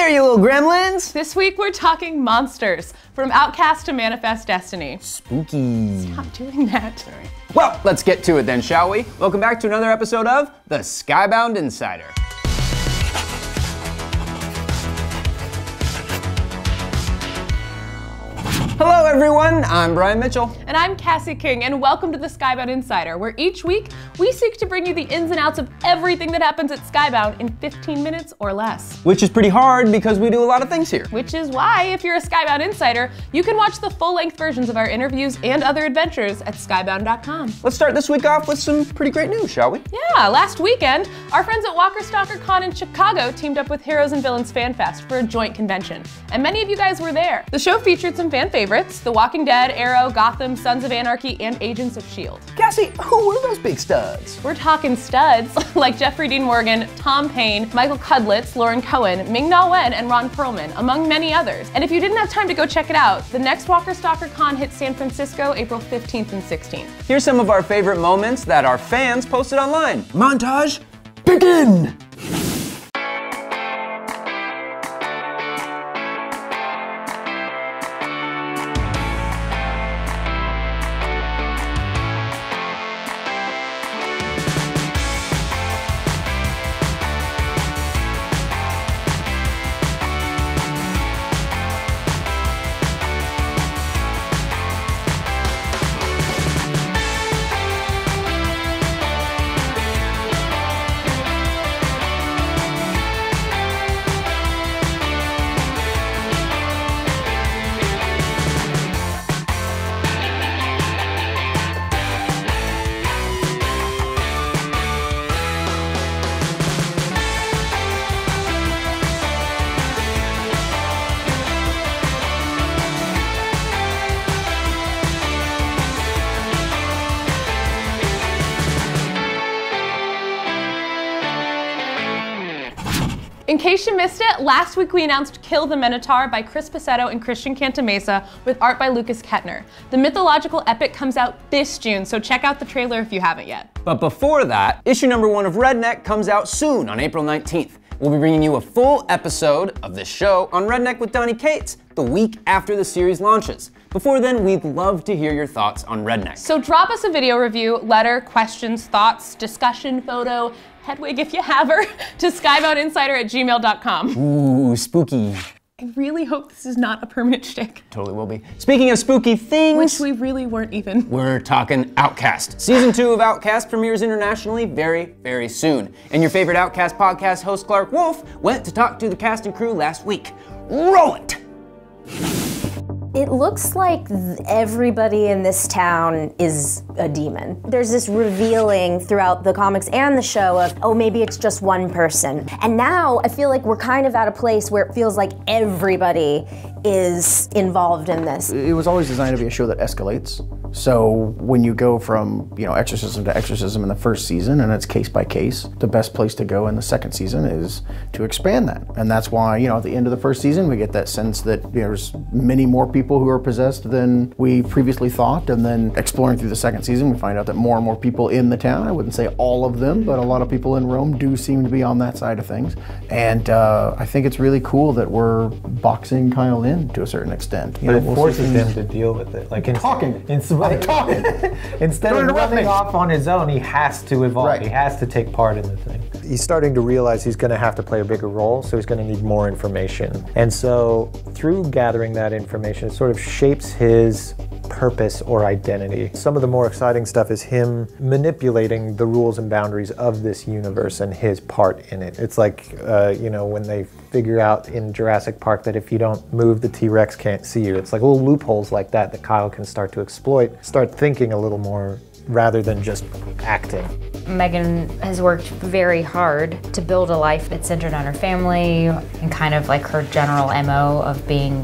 there, you little gremlins! This week we're talking monsters, from Outcast to Manifest Destiny. Spooky. Stop doing that. Sorry. Well, let's get to it then, shall we? Welcome back to another episode of The Skybound Insider. Hello everyone, I'm Brian Mitchell. And I'm Cassie King, and welcome to the Skybound Insider, where each week we seek to bring you the ins and outs of everything that happens at Skybound in 15 minutes or less. Which is pretty hard because we do a lot of things here. Which is why, if you're a Skybound Insider, you can watch the full-length versions of our interviews and other adventures at skybound.com. Let's start this week off with some pretty great news, shall we? Yeah, last weekend, our friends at Walker Stalker Con in Chicago teamed up with Heroes and Villains FanFest for a joint convention, and many of you guys were there. The show featured some fan favorites. The Walking Dead, Arrow, Gotham, Sons of Anarchy, and Agents of S.H.I.E.L.D. Cassie, who were those big studs? We're talking studs like Jeffrey Dean Morgan, Tom Payne, Michael Cudlitz, Lauren Cohen, Ming-Na Wen, and Ron Perlman, among many others. And if you didn't have time to go check it out, the next Walker Stalker Con hits San Francisco April 15th and 16th. Here's some of our favorite moments that our fans posted online. Montage, begin! In case you missed it, last week we announced Kill the Minotaur by Chris Pacetto and Christian Cantamesa with art by Lucas Kettner. The mythological epic comes out this June, so check out the trailer if you haven't yet. But before that, issue number 1 of Redneck comes out soon on April 19th. We'll be bringing you a full episode of this show on Redneck with Donny Cates the week after the series launches. Before then, we'd love to hear your thoughts on Redneck. So drop us a video review, letter, questions, thoughts, discussion, photo, headwig if you have her, to skyboundinsider@gmail.com. Ooh, spooky. I really hope this is not a permanent shtick. Totally will be. Speaking of spooky things... which we really weren't even. We're talking Outcast. Season 2 of Outcast premieres internationally very, very soon. And your favorite Outcast podcast host Clark Wolf went to talk to the cast and crew last week. Roll it! It looks like everybody in this town is a demon. There's this revealing throughout the comics and the show of, oh, maybe it's just one person. And now I feel like we're kind of at a place where it feels like everybody is involved in this. It was always designed to be a show that escalates. So when you go from, you know, exorcism to exorcism in the first season, and it's case by case, the best place to go in the second season is to expand that. And that's why, you know, at the end of the first season, we get that sense that there's many more people who are possessed than we previously thought. And then exploring through the second season, we find out that more and more people in the town, I wouldn't say all of them, but a lot of people in Rome do seem to be on that side of things. And I think it's really cool that we're boxing Kyle in to a certain extent. You know, it forces him to deal with it. Like talking. Instead of running off on his own, he has to evolve. Right. He has to take part in the thing. He's starting to realize he's going to have to play a bigger role, so he's going to need more information. And so through gathering that information, it sort of shapes his purpose or identity. Some of the more exciting stuff is him manipulating the rules and boundaries of this universe and his part in it. It's like, you know, when they figure out in Jurassic Park that if you don't move, the T-Rex can't see you. It's like little loopholes like that that Kyle can start to exploit, start thinking a little more rather than just acting. Megan has worked very hard to build a life that's centered on her family and kind of like her general MO of being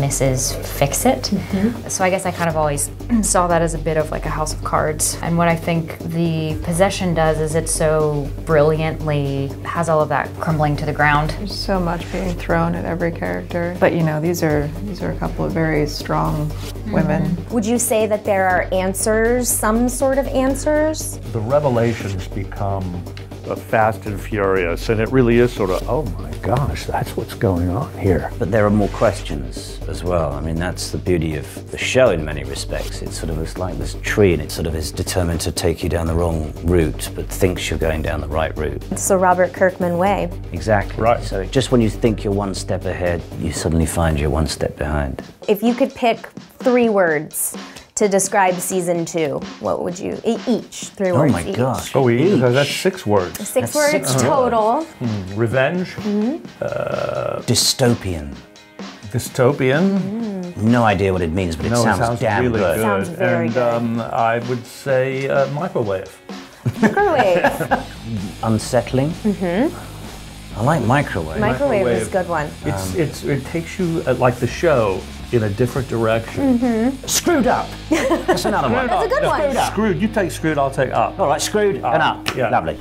Mrs. Fix-It. Mm-hmm. So I guess I kind of always saw that as a bit of like a house of cards. And what I think the possession does is it so brilliantly has all of that crumbling to the ground. There's so much being thrown at every character. But you know, these are a couple of very strong women. Mm-hmm. Would you say that there are answers, some sort of answers? The revelations become fast and furious, and it really is sort of, oh my gosh, that's what's going on here. But there are more questions as well. I mean, that's the beauty of the show in many respects. It's sort of, it's like this tree, and it sort of is determined to take you down the wrong route, but thinks you're going down the right route. It's the Robert Kirkman way. Exactly. Right. So just when you think you're one step ahead, you suddenly find you're one step behind. If you could pick 3 words to describe season 2, what would you, each, 3 words each? Oh my gosh. Oh, each? That's 6 words. Six words total. Mm. Revenge. Mm-hmm. Dystopian. Dystopian? Mm. No idea what it means, but it sounds damn really good. It sounds very good. And I would say microwave. Microwave. Unsettling. Mm-hmm. I like microwave. Microwave is a good one. It takes you, like the show, in a different direction. Mm-hmm. Screwed up. That's another one. That's a good one. Screwed up. Screwed. You take screwed, I'll take up. All right, screwed and up. Yeah. Lovely.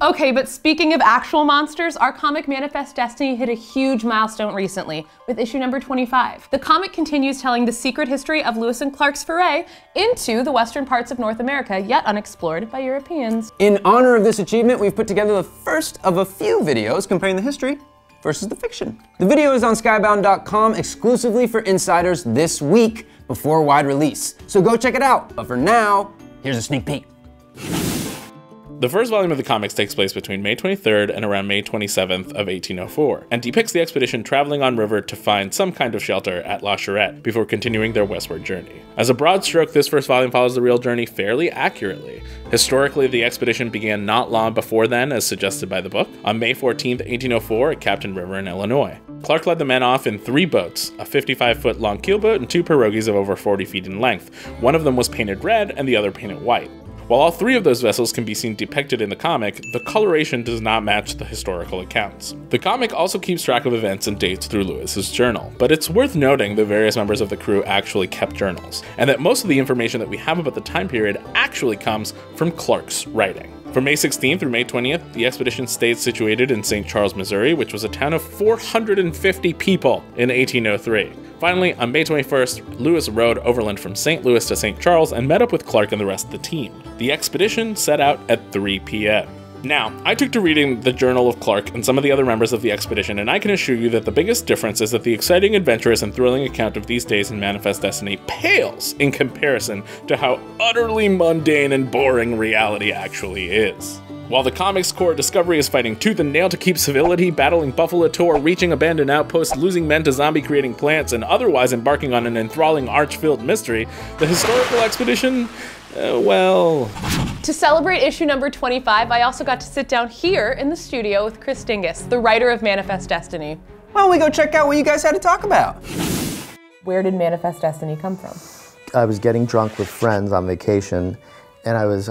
Okay, but speaking of actual monsters, our comic Manifest Destiny hit a huge milestone recently with issue number 25. The comic continues telling the secret history of Lewis and Clark's foray into the western parts of North America, yet unexplored by Europeans. In honor of this achievement, we've put together the first of a few videos comparing the history versus the fiction. The video is on skybound.com exclusively for insiders this week before wide release, so go check it out. But for now, here's a sneak peek. The first volume of the comics takes place between May 23rd and around May 27th of 1804, and depicts the expedition traveling on river to find some kind of shelter at La Charette before continuing their westward journey. As a broad stroke, this first volume follows the real journey fairly accurately. Historically, the expedition began not long before then, as suggested by the book, on May 14th, 1804 at Captain River in Illinois. Clark led the men off in 3 boats, a 55-foot long keelboat and 2 pirogues of over 40 feet in length. One of them was painted red and the other painted white. While all 3 of those vessels can be seen depicted in the comic, the coloration does not match the historical accounts. The comic also keeps track of events and dates through Lewis's journal, but it's worth noting that various members of the crew actually kept journals, and that most of the information that we have about the time period actually comes from Clark's writing. From May 16th through May 20th, the expedition stayed situated in St. Charles, Missouri, which was a town of 450 people in 1803. Finally, on May 21st, Lewis rode overland from St. Louis to St. Charles and met up with Clark and the rest of the team. The expedition set out at 3 p.m. Now, I took to reading the journal of Clark and some of the other members of the expedition, and I can assure you that the biggest difference is that the exciting, adventurous, and thrilling account of these days in Manifest Destiny pales in comparison to how utterly mundane and boring reality actually is. While the comic's core discovery is fighting tooth and nail to keep civility, battling Buffalo Tor, reaching abandoned outposts, losing men to zombie-creating plants, and otherwise embarking on an enthralling arch-filled mystery, the historical expedition, well... To celebrate issue number 25, I also got to sit down here in the studio with Chris Dingus, the writer of Manifest Destiny. Why don't we go check out what you guys had to talk about? Where did Manifest Destiny come from? I was getting drunk with friends on vacation, and I was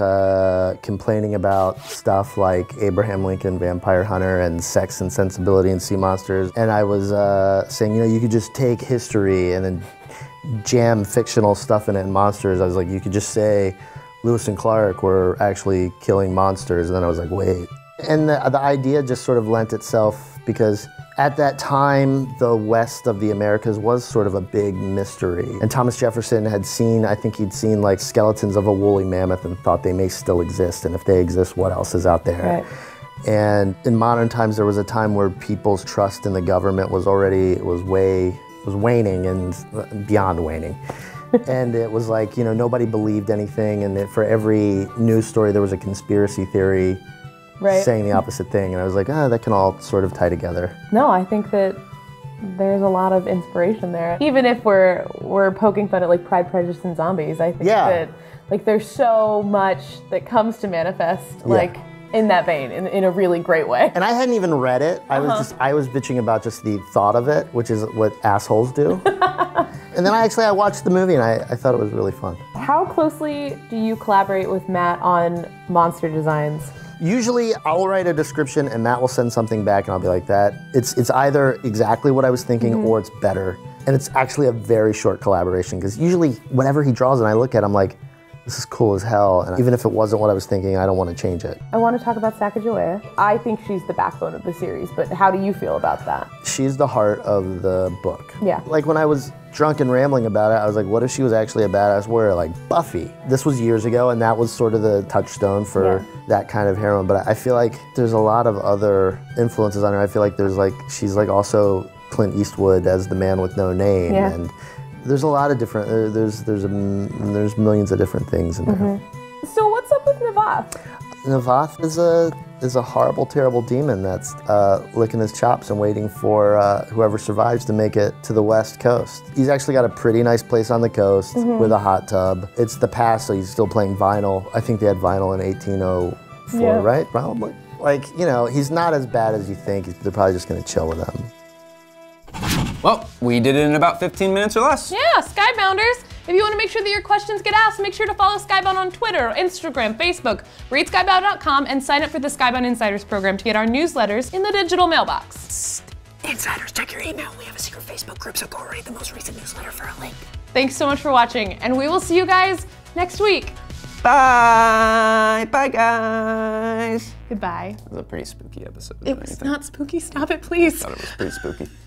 complaining about stuff like Abraham Lincoln, Vampire Hunter, and Sex and Sensibility and Sea Monsters. And I was saying, you know, you could just take history and then jam fictional stuff in it and monsters. I was like, you could just say Lewis and Clark were actually killing monsters. And then I was like, wait. And the idea just sort of lent itself because at that time, the West of the Americas was sort of a big mystery. And Thomas Jefferson had seen, I think he'd seen like skeletons of a woolly mammoth and thought they may still exist. And if they exist, what else is out there? Right. And in modern times, there was a time where people's trust in the government was already, it was waning and beyond waning. And it was like, you know, nobody believed anything. And for every news story, there was a conspiracy theory. Right. Saying the opposite thing, and I was like, ah, oh, that can all sort of tie together. No, I think that there's a lot of inspiration there. Even if we're poking fun at like Pride, Prejudice, and Zombies, I think that like there's so much that comes to Manifest like in that vein, in a really great way. And I hadn't even read it. I was bitching about just the thought of it, which is what assholes do. And then I watched the movie and I thought it was really fun. How closely do you collaborate with Matt on monster designs? Usually I'll write a description and Matt will send something back and I'll be like that. It's either exactly what I was thinking or it's better. And it's actually a very short collaboration because usually whenever he draws and I look at it, I'm like, this is cool as hell. And even if it wasn't what I was thinking, I don't want to change it. I want to talk about Sacagawea. I think she's the backbone of the series, but how do you feel about that? She's the heart of the book. Yeah. Like when I was drunk and rambling about it, I was like, what if she was actually a badass warrior like Buffy? This was years ago, and that was sort of the touchstone for that kind of heroine. But I feel like there's a lot of other influences on her. I feel like there's like, she's like also Clint Eastwood as the man with no name. Yeah. And there's a lot of different, there's millions of different things in there. So what's up with Navath? Navath is a horrible, terrible demon that's licking his chops and waiting for whoever survives to make it to the West Coast. He's actually got a pretty nice place on the coast with a hot tub. It's the past, so he's still playing vinyl. I think they had vinyl in 1804, right? Probably. Like, you know, he's not as bad as you think. They're probably just gonna chill with him. Well, we did it in about 15 minutes or less. Yeah, Skybounders. If you want to make sure that your questions get asked, make sure to follow Skybound on Twitter, Instagram, Facebook, readskybound.com, and sign up for the Skybound Insiders program to get our newsletters in the digital mailbox. Psst, Insiders, check your email. We have a secret Facebook group, so go read the most recent newsletter for a link. Thanks so much for watching, and we will see you guys next week. Bye. Bye, guys. Goodbye. It was a pretty spooky episode. It was not spooky. Stop it, please. I thought it was pretty spooky.